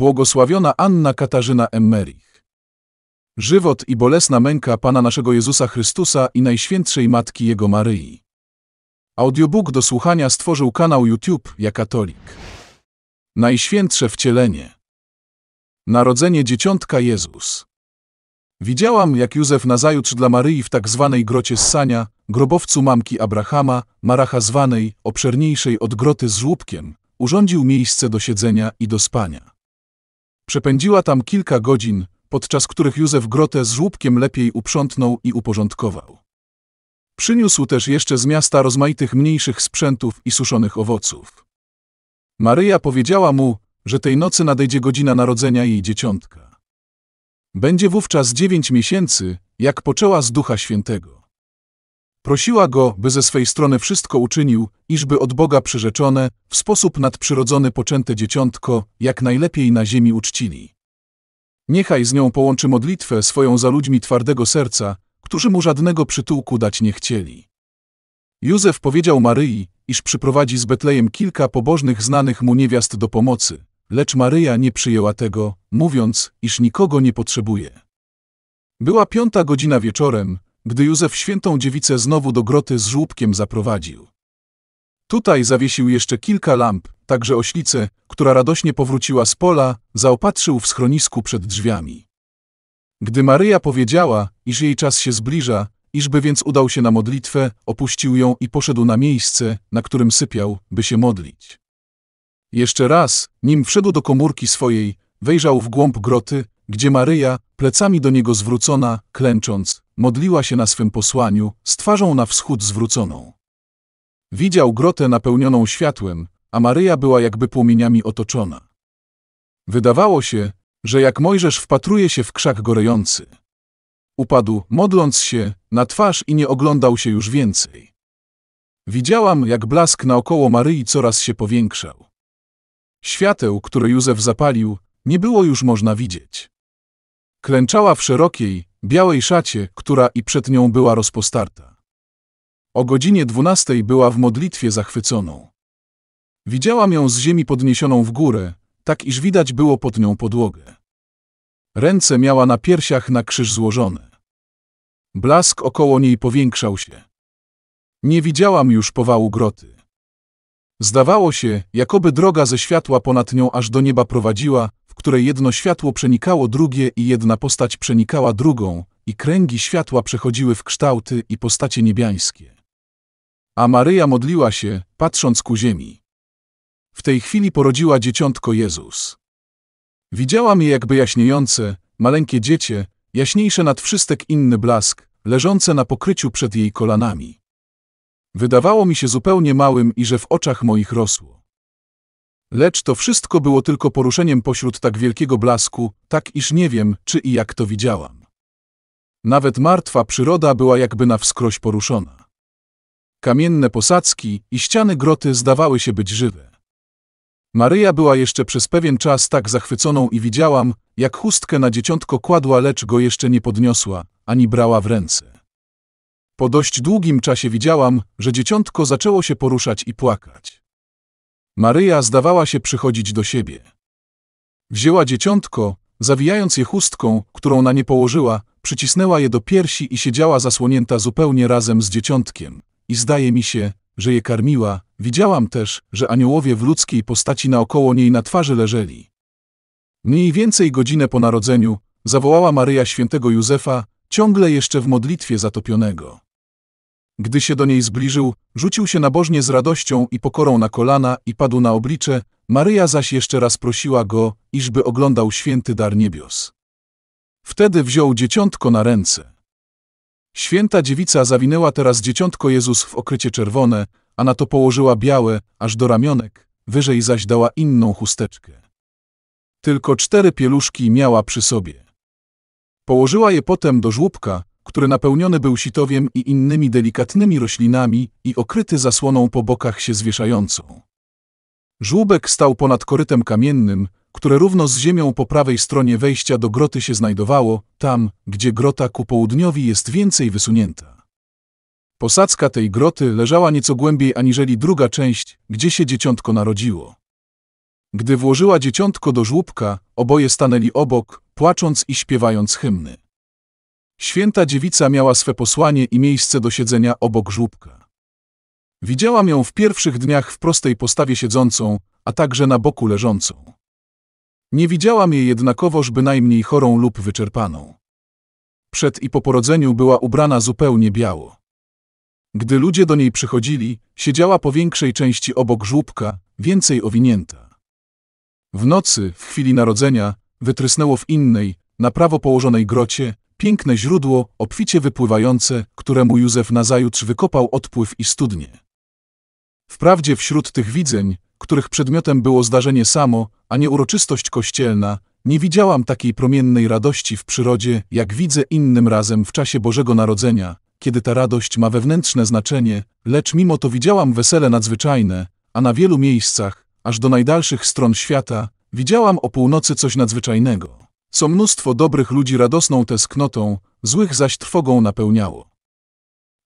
Błogosławiona Anna Katarzyna Emmerich. Żywot i bolesna męka Pana naszego Jezusa Chrystusa i Najświętszej Matki Jego Maryi. Audiobook do słuchania stworzył kanał YouTube Ja Katolik. Najświętsze Wcielenie. Narodzenie Dzieciątka Jezus. Widziałam, jak Józef nazajutrz dla Maryi w tak zwanej Grocie Ssania, grobowcu mamki Abrahama, Maracha zwanej, obszerniejszej od groty z żłóbkiem, urządził miejsce do siedzenia i do spania. Przepędziła tam kilka godzin, podczas których Józef grotę z żłóbkiem lepiej uprzątnął i uporządkował. Przyniósł też jeszcze z miasta rozmaitych mniejszych sprzętów i suszonych owoców. Maryja powiedziała mu, że tej nocy nadejdzie godzina narodzenia jej dzieciątka. Będzie wówczas 9 miesięcy, jak poczęła z Ducha Świętego. Prosiła go, by ze swej strony wszystko uczynił, iżby od Boga przyrzeczone, w sposób nadprzyrodzony poczęte dzieciątko, jak najlepiej na ziemi uczcili. Niechaj z nią połączy modlitwę swoją za ludźmi twardego serca, którzy mu żadnego przytułku dać nie chcieli. Józef powiedział Maryi, iż przyprowadzi z Betlejem kilka pobożnych znanych mu niewiast do pomocy, lecz Maryja nie przyjęła tego, mówiąc, iż nikogo nie potrzebuje. Była 5 godzina wieczorem, gdy Józef świętą dziewicę znowu do groty z żłóbkiem zaprowadził. Tutaj zawiesił jeszcze kilka lamp, także oślicę, która radośnie powróciła z pola, zaopatrzył w schronisku przed drzwiami. Gdy Maryja powiedziała, iż jej czas się zbliża, iżby więc udał się na modlitwę, opuścił ją i poszedł na miejsce, na którym sypiał, by się modlić. Jeszcze raz, nim wszedł do komórki swojej, wejrzał w głąb groty, gdzie Maryja, plecami do niego zwrócona, klęcząc, modliła się na swym posłaniu, z twarzą na wschód zwróconą. Widział grotę napełnioną światłem, a Maryja była jakby płomieniami otoczona. Wydawało się, że jak Mojżesz wpatruje się w krzak gorejący. Upadł, modląc się, na twarz i nie oglądał się już więcej. Widziałam, jak blask naokoło Maryi coraz się powiększał. Świateł, które Józef zapalił, nie było już można widzieć. Klęczała w szerokiej, białej szacie, która i przed nią była rozpostarta. O godzinie 12 była w modlitwie zachwyconą. Widziałam ją z ziemi podniesioną w górę, tak iż widać było pod nią podłogę. Ręce miała na piersiach na krzyż złożone. Blask około niej powiększał się. Nie widziałam już powału groty. Zdawało się, jakoby droga ze światła ponad nią aż do nieba prowadziła, w której jedno światło przenikało drugie i jedna postać przenikała drugą, i kręgi światła przechodziły w kształty i postacie niebiańskie. A Maryja modliła się, patrząc ku ziemi. W tej chwili porodziła dzieciątko Jezus. Widziałam je jakby jaśniejące, maleńkie dziecię, jaśniejsze nad wszystek inny blask, leżące na pokryciu przed jej kolanami. Wydawało mi się zupełnie małym i że w oczach moich rosło. Lecz to wszystko było tylko poruszeniem pośród tak wielkiego blasku, tak iż nie wiem, czy i jak to widziałam. Nawet martwa przyroda była jakby na wskroś poruszona. Kamienne posadzki i ściany groty zdawały się być żywe. Maryja była jeszcze przez pewien czas tak zachwyconą i widziałam, jak chustkę na dzieciątko kładła, lecz go jeszcze nie podniosła, ani brała w ręce. Po dość długim czasie widziałam, że dzieciątko zaczęło się poruszać i płakać. Maryja zdawała się przychodzić do siebie. Wzięła dzieciątko, zawijając je chustką, którą na nie położyła, przycisnęła je do piersi i siedziała zasłonięta zupełnie razem z dzieciątkiem. I zdaje mi się, że je karmiła. Widziałam też, że aniołowie w ludzkiej postaci naokoło niej na twarzy leżeli. Mniej więcej godzinę po narodzeniu zawołała Maryja świętego Józefa, ciągle jeszcze w modlitwie zatopionego. Gdy się do niej zbliżył, rzucił się nabożnie z radością i pokorą na kolana i padł na oblicze, Maryja zaś jeszcze raz prosiła go, iżby oglądał święty dar niebios. Wtedy wziął dzieciątko na ręce. Święta dziewica zawinęła teraz dzieciątko Jezus w okrycie czerwone, a na to położyła białe, aż do ramionek, wyżej zaś dała inną chusteczkę. Tylko 4 pieluszki miała przy sobie. Położyła je potem do żłóbka, który napełniony był sitowiem i innymi delikatnymi roślinami i okryty zasłoną po bokach się zwieszającą. Żłóbek stał ponad korytem kamiennym, które równo z ziemią po prawej stronie wejścia do groty się znajdowało, tam, gdzie grota ku południowi jest więcej wysunięta. Posadzka tej groty leżała nieco głębiej aniżeli druga część, gdzie się dzieciątko narodziło. Gdy włożyła dzieciątko do żłóbka, oboje stanęli obok, płacząc i śpiewając hymny. Święta dziewica miała swe posłanie i miejsce do siedzenia obok żłóbka. Widziałam ją w pierwszych dniach w prostej postawie siedzącą, a także na boku leżącą. Nie widziałam jej jednakowoż bynajmniej chorą lub wyczerpaną. Przed i po porodzeniu była ubrana zupełnie biało. Gdy ludzie do niej przychodzili, siedziała po większej części obok żłóbka, więcej owinięta. W nocy, w chwili narodzenia, wytrysnęło w innej, na prawo położonej grocie, piękne źródło, obficie wypływające, któremu Józef nazajutrz wykopał odpływ i studnie. Wprawdzie wśród tych widzeń, których przedmiotem było zdarzenie samo, a nie uroczystość kościelna, nie widziałam takiej promiennej radości w przyrodzie, jak widzę innym razem w czasie Bożego Narodzenia, kiedy ta radość ma wewnętrzne znaczenie, lecz mimo to widziałam wesele nadzwyczajne, a na wielu miejscach, aż do najdalszych stron świata, widziałam o północy coś nadzwyczajnego, co mnóstwo dobrych ludzi radosną tęsknotą, złych zaś trwogą napełniało.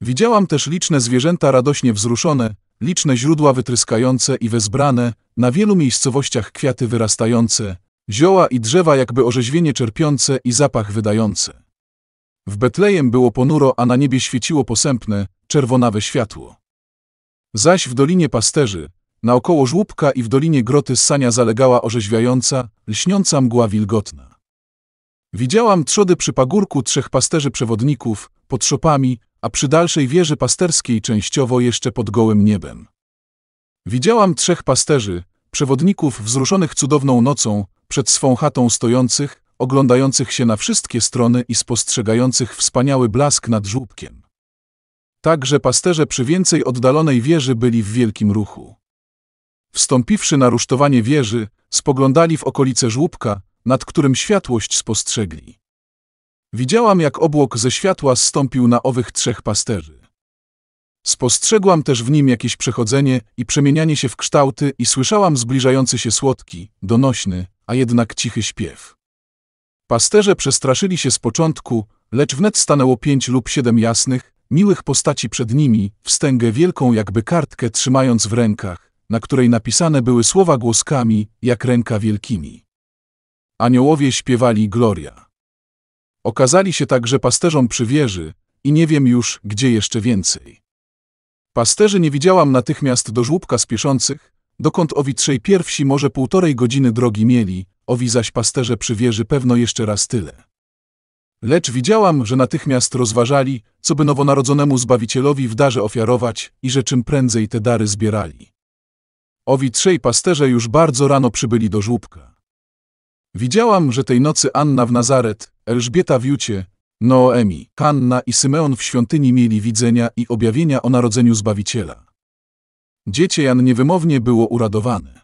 Widziałam też liczne zwierzęta radośnie wzruszone, liczne źródła wytryskające i wezbrane, na wielu miejscowościach kwiaty wyrastające, zioła i drzewa jakby orzeźwienie czerpiące i zapach wydające. W Betlejem było ponuro, a na niebie świeciło posępne, czerwonawe światło. Zaś w Dolinie Pasterzy, naokoło żłóbka i w Dolinie Groty Ssania zalegała orzeźwiająca, lśniąca mgła wilgotna. Widziałam trzody przy pagórku trzech pasterzy przewodników, pod szopami, a przy dalszej wieży pasterskiej częściowo jeszcze pod gołym niebem. Widziałam trzech pasterzy, przewodników wzruszonych cudowną nocą, przed swą chatą stojących, oglądających się na wszystkie strony i spostrzegających wspaniały blask nad żłóbkiem. Także pasterze przy więcej oddalonej wieży byli w wielkim ruchu. Wstąpiwszy na rusztowanie wieży, spoglądali w okolice żłóbka, nad którym światłość spostrzegli. Widziałam, jak obłok ze światła zstąpił na owych trzech pasterzy. Spostrzegłam też w nim jakieś przechodzenie i przemienianie się w kształty i słyszałam zbliżający się słodki, donośny, a jednak cichy śpiew. Pasterze przestraszyli się z początku, lecz wnet stanęło 5 lub 7 jasnych, miłych postaci przed nimi, wstęgę wielką jakby kartkę trzymając w rękach, na której napisane były słowa głoskami, jak ręka wielkimi. Aniołowie śpiewali gloria. Okazali się także pasterzom przy wieży i nie wiem już, gdzie jeszcze więcej. Pasterzy nie widziałam natychmiast do żłóbka spieszących, dokąd owi trzej pierwsi może 1,5 godziny drogi mieli, owi zaś pasterze przy wieży pewno jeszcze raz tyle. Lecz widziałam, że natychmiast rozważali, co by nowonarodzonemu Zbawicielowi w darze ofiarować i że czym prędzej te dary zbierali. Owi trzej pasterze już bardzo rano przybyli do żłóbka. Widziałam, że tej nocy Anna w Nazaret, Elżbieta w Jucie, Noemi, Hanna i Symeon w świątyni mieli widzenia i objawienia o narodzeniu Zbawiciela. Dziecię Jan niewymownie było uradowane.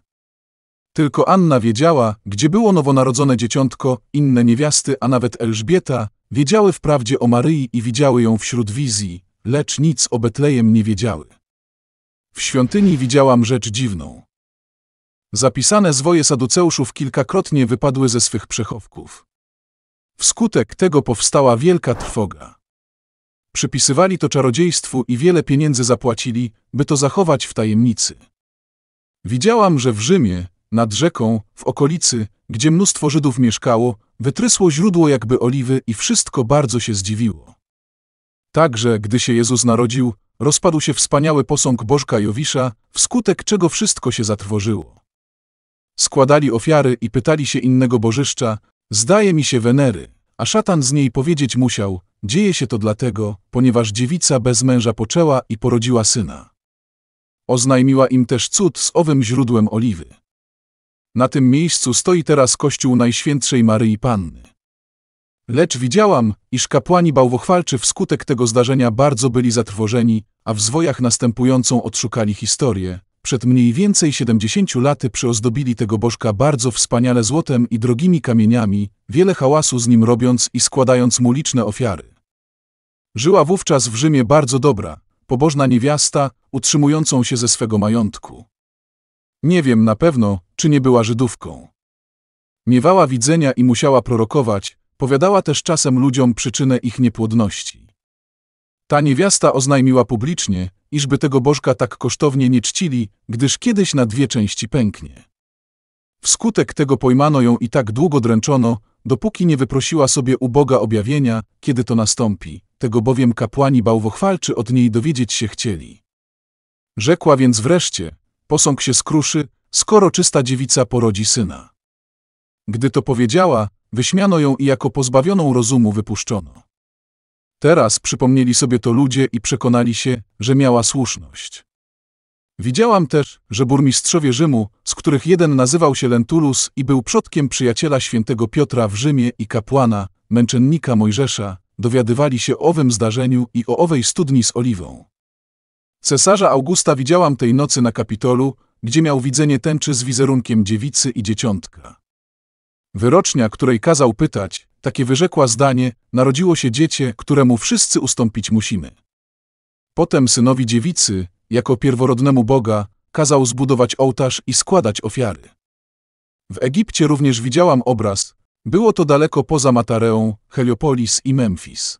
Tylko Anna wiedziała, gdzie było nowonarodzone dzieciątko, inne niewiasty, a nawet Elżbieta, wiedziały wprawdzie o Maryi i widziały ją wśród wizji, lecz nic o Betlejem nie wiedziały. W świątyni widziałam rzecz dziwną. Zapisane zwoje Saduceuszów kilkakrotnie wypadły ze swych przechowków. Wskutek tego powstała wielka trwoga. Przypisywali to czarodziejstwu i wiele pieniędzy zapłacili, by to zachować w tajemnicy. Widziałam, że w Rzymie, nad rzeką, w okolicy, gdzie mnóstwo Żydów mieszkało, wytrysło źródło jakby oliwy i wszystko bardzo się zdziwiło. Także, gdy się Jezus narodził, rozpadł się wspaniały posąg bożka Jowisza, wskutek czego wszystko się zatrwożyło. Składali ofiary i pytali się innego bożyszcza, zdaje mi się Wenery, a szatan z niej powiedzieć musiał, dzieje się to dlatego, ponieważ dziewica bez męża poczęła i porodziła syna. Oznajmiła im też cud z owym źródłem oliwy. Na tym miejscu stoi teraz kościół Najświętszej Maryi Panny. Lecz widziałam, iż kapłani bałwochwalczy wskutek tego zdarzenia bardzo byli zatrwożeni, a w zwojach następującą odszukali historię. Przed mniej więcej 70 laty przyozdobili tego bożka bardzo wspaniale złotem i drogimi kamieniami, wiele hałasu z nim robiąc i składając mu liczne ofiary. Żyła wówczas w Rzymie bardzo dobra, pobożna niewiasta, utrzymującą się ze swego majątku. Nie wiem na pewno, czy nie była Żydówką. Miewała widzenia i musiała prorokować, powiadała też czasem ludziom przyczynę ich niepłodności. Ta niewiasta oznajmiła publicznie, iżby tego bożka tak kosztownie nie czcili, gdyż kiedyś na 2 części pęknie. Wskutek tego pojmano ją i tak długo dręczono, dopóki nie wyprosiła sobie u Boga objawienia, kiedy to nastąpi, tego bowiem kapłani bałwochwalczy od niej dowiedzieć się chcieli. Rzekła więc wreszcie, posąg się skruszy, skoro czysta dziewica porodzi syna. Gdy to powiedziała, wyśmiano ją i jako pozbawioną rozumu wypuszczono. Teraz przypomnieli sobie to ludzie i przekonali się, że miała słuszność. Widziałam też, że burmistrzowie Rzymu, z których jeden nazywał się Lentulus i był przodkiem przyjaciela świętego Piotra w Rzymie i kapłana, męczennika Mojżesza, dowiadywali się o owym zdarzeniu i o owej studni z oliwą. Cesarza Augusta widziałam tej nocy na Kapitolu, gdzie miał widzenie tęczy z wizerunkiem dziewicy i dzieciątka. Wyrocznia, której kazał pytać, takie wyrzekła zdanie, narodziło się dziecię, któremu wszyscy ustąpić musimy. Potem synowi dziewicy, jako pierworodnemu Boga, kazał zbudować ołtarz i składać ofiary. W Egipcie również widziałam obraz, było to daleko poza Matareą, Heliopolis i Memphis.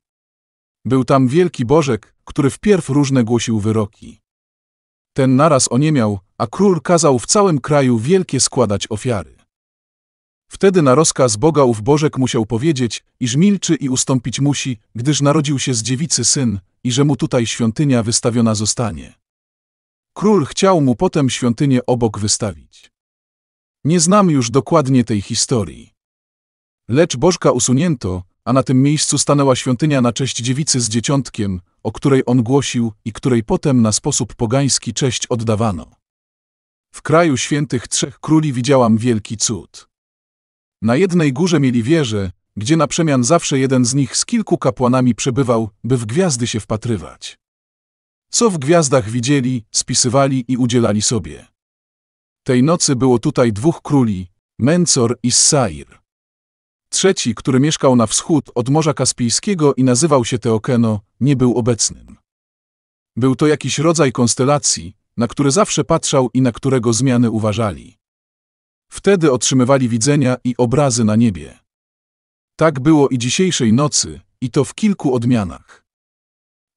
Był tam wielki bożek, który wpierw różne głosił wyroki. Ten naraz oniemiał, a król kazał w całym kraju wielkie składać ofiary. Wtedy na rozkaz Boga ów bożek musiał powiedzieć, iż milczy i ustąpić musi, gdyż narodził się z dziewicy syn i że mu tutaj świątynia wystawiona zostanie. Król chciał mu potem świątynię obok wystawić. Nie znam już dokładnie tej historii. Lecz bożka usunięto, a na tym miejscu stanęła świątynia na cześć dziewicy z dzieciątkiem, o której on głosił i której potem na sposób pogański cześć oddawano. W kraju świętych trzech króli widziałam wielki cud. Na jednej górze mieli wieże, gdzie na przemian zawsze jeden z nich z kilku kapłanami przebywał, by w gwiazdy się wpatrywać. Co w gwiazdach widzieli, spisywali i udzielali sobie. Tej nocy było tutaj dwóch króli, Mensor i Sair. Trzeci, który mieszkał na wschód od Morza Kaspijskiego i nazywał się Teokeno, nie był obecnym. Był to jakiś rodzaj konstelacji, na który zawsze patrzał i na którego zmiany uważali. Wtedy otrzymywali widzenia i obrazy na niebie. Tak było i dzisiejszej nocy, i to w kilku odmianach.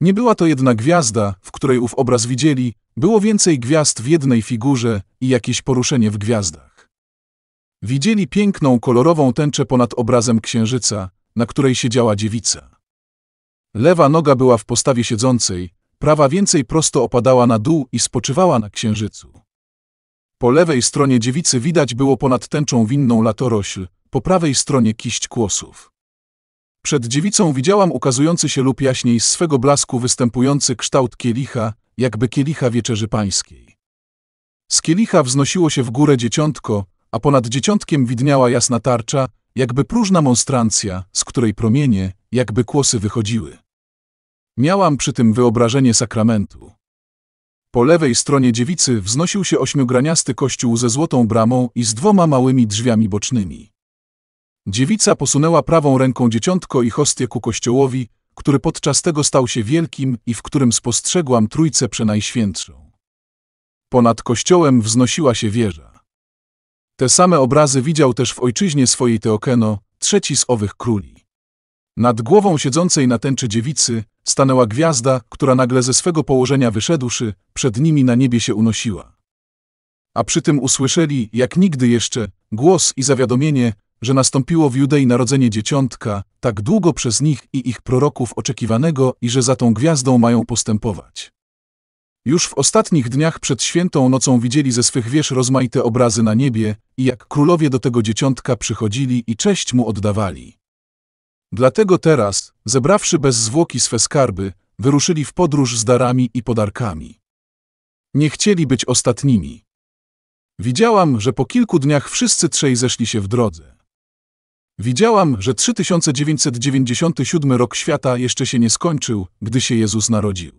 Nie była to jedna gwiazda, w której ów obraz widzieli, było więcej gwiazd w jednej figurze i jakieś poruszenie w gwiazdach. Widzieli piękną, kolorową tęczę ponad obrazem księżyca, na której siedziała dziewica. Lewa noga była w postawie siedzącej, prawa więcej prosto opadała na dół i spoczywała na księżycu. Po lewej stronie dziewicy widać było ponad tęczą winną latorośl, po prawej stronie kiść kłosów. Przed dziewicą widziałam ukazujący się lub jaśniej z swego blasku występujący kształt kielicha, jakby kielicha Wieczerzy Pańskiej. Z kielicha wznosiło się w górę dzieciątko, a ponad dzieciątkiem widniała jasna tarcza, jakby próżna monstrancja, z której promienie, jakby kłosy wychodziły. Miałam przy tym wyobrażenie sakramentu. Po lewej stronie dziewicy wznosił się ośmiograniasty kościół ze złotą bramą i z dwoma małymi drzwiami bocznymi. Dziewica posunęła prawą ręką dzieciątko i hostię ku kościołowi, który podczas tego stał się wielkim i w którym spostrzegłam Trójcę Przenajświętszą. Ponad kościołem wznosiła się wieża. Te same obrazy widział też w ojczyźnie swojej Teokeno, trzeci z owych króli. Nad głową siedzącej na tęczy dziewicy stanęła gwiazda, która nagle ze swego położenia wyszedłszy, przed nimi na niebie się unosiła. A przy tym usłyszeli, jak nigdy jeszcze, głos i zawiadomienie, że nastąpiło w Judei narodzenie dzieciątka, tak długo przez nich i ich proroków oczekiwanego i że za tą gwiazdą mają postępować. Już w ostatnich dniach przed świętą nocą widzieli ze swych wież rozmaite obrazy na niebie i jak królowie do tego dzieciątka przychodzili i cześć mu oddawali. Dlatego teraz, zebrawszy bez zwłoki swe skarby, wyruszyli w podróż z darami i podarkami. Nie chcieli być ostatnimi. Widziałam, że po kilku dniach wszyscy trzej zeszli się w drodze. Widziałam, że 3997 rok świata jeszcze się nie skończył, gdy się Jezus narodził.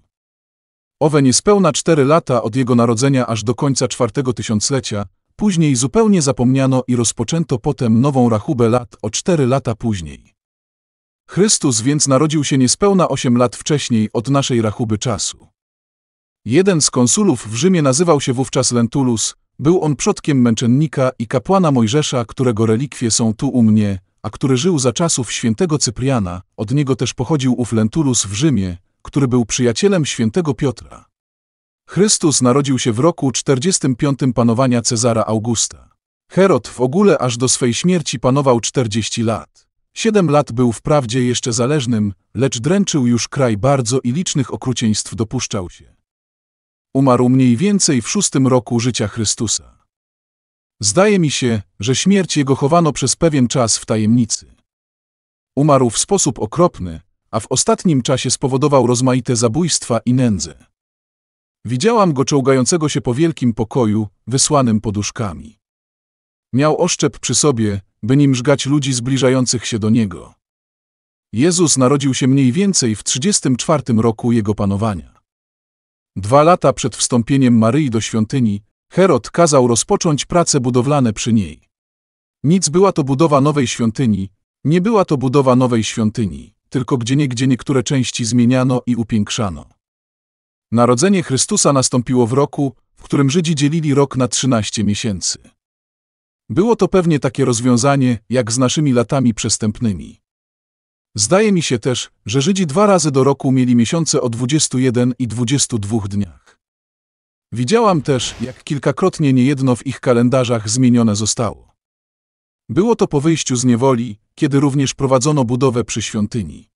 Owe niespełna 4 lata od Jego narodzenia aż do końca 4. tysiąclecia, później zupełnie zapomniano i rozpoczęto potem nową rachubę lat o 4 lata później. Chrystus więc narodził się niespełna 8 lat wcześniej od naszej rachuby czasu. Jeden z konsulów w Rzymie nazywał się wówczas Lentulus, był on przodkiem męczennika i kapłana Mojżesza, którego relikwie są tu u mnie, a który żył za czasów świętego Cypriana, od niego też pochodził ów Lentulus w Rzymie, który był przyjacielem świętego Piotra. Chrystus narodził się w roku 45 panowania Cezara Augusta. Herod w ogóle aż do swej śmierci panował 40 lat. 7 lat był wprawdzie jeszcze zależnym, lecz dręczył już kraj bardzo i licznych okrucieństw dopuszczał się. Umarł mniej więcej w 6. roku życia Chrystusa. Zdaje mi się, że śmierć jego chowano przez pewien czas w tajemnicy. Umarł w sposób okropny, a w ostatnim czasie spowodował rozmaite zabójstwa i nędzę. Widziałam go czołgającego się po wielkim pokoju, wysłanym poduszkami. Miał oszczep przy sobie, by nim żgać ludzi zbliżających się do niego. Jezus narodził się mniej więcej w 34 roku jego panowania. 2 lata przed wstąpieniem Maryi do świątyni, Herod kazał rozpocząć prace budowlane przy niej. Nie była to budowa nowej świątyni, tylko gdzieniegdzie niektóre części zmieniano i upiększano. Narodzenie Chrystusa nastąpiło w roku, w którym Żydzi dzielili rok na 13 miesięcy. Było to pewnie takie rozwiązanie, jak z naszymi latami przestępnymi. Zdaje mi się też, że Żydzi 2 razy do roku mieli miesiące o 21 i 22 dniach. Widziałam też, jak kilkakrotnie niejedno w ich kalendarzach zmienione zostało. Było to po wyjściu z niewoli, kiedy również prowadzono budowę przy świątyni.